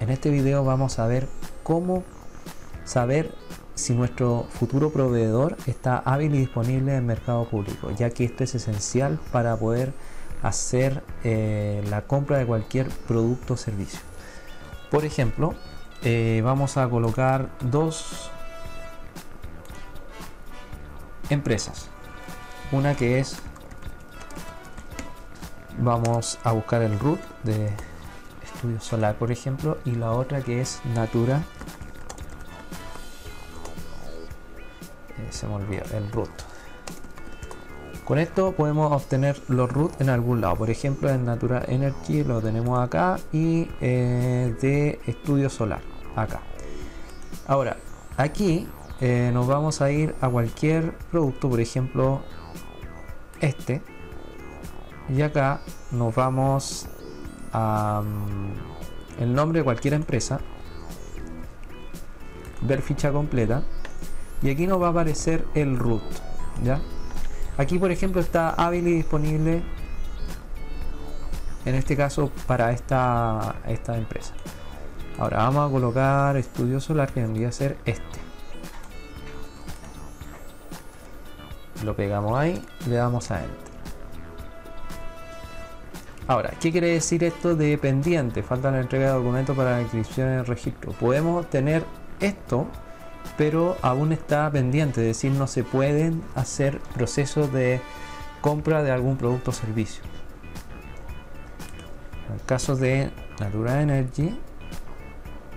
En este video vamos a ver cómo saber si nuestro futuro proveedor está hábil y disponible en el mercado público, ya que esto es esencial para poder hacer la compra de cualquier producto o servicio. Por ejemplo, vamos a colocar dos empresas. Una que es, vamos a buscar el RUT de Estudio Solar, por ejemplo, y la otra que es Natura. Se me olvidó el RUT. Con esto podemos obtener los RUT en algún lado. Por ejemplo, en Natura Energy lo tenemos acá y de Estudio Solar acá. Ahora aquí nos vamos a ir a cualquier producto, por ejemplo este, y acá nos vamos a el nombre de cualquier empresa, ver ficha completa, y aquí nos va a aparecer el RUT, ¿ya? Aquí por ejemplo está hábil y disponible, en este caso para esta empresa. Ahora vamos a colocar Estudio Solar, que vendría a ser este. Lo pegamos ahí, le damos a Enter. Ahora, ¿qué quiere decir esto de pendiente? Falta la entrega de documentos para la inscripción en el registro. Podemos tener esto, pero aún está pendiente, es decir, no se pueden hacer procesos de compra de algún producto o servicio. En el caso de Natura Energy,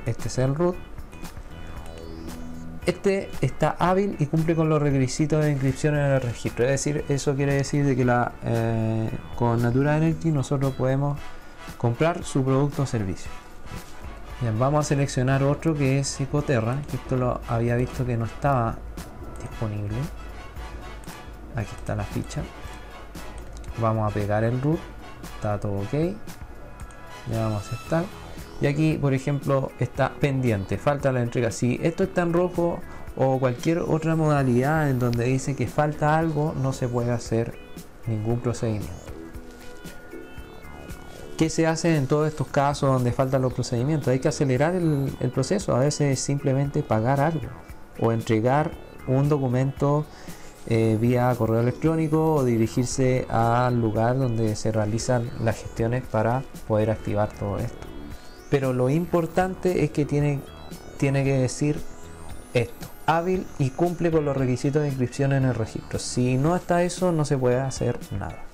este es el RUT. Este está hábil y cumple con los requisitos de inscripción en el registro. Es decir, eso quiere decir de que con Natura Energy nosotros podemos comprar su producto o servicio. Bien, vamos a seleccionar otro que es Ecoterra, que esto lo había visto que no estaba disponible. Aquí está la ficha. Vamos a pegar el RUT. Está todo ok. Le vamos a aceptar. Y aquí, por ejemplo, está pendiente, falta la entrega. Si esto está en rojo o cualquier otra modalidad en donde dice que falta algo, no se puede hacer ningún procedimiento. ¿Qué se hace en todos estos casos donde faltan los procedimientos? Hay que acelerar el proceso. A veces simplemente pagar algo o entregar un documento vía correo electrónico, o dirigirse al lugar donde se realizan las gestiones para poder activar todo esto. Pero lo importante es que tiene que decir esto: hábil y cumple con los requisitos de inscripción en el registro. Si no está eso, no se puede hacer nada.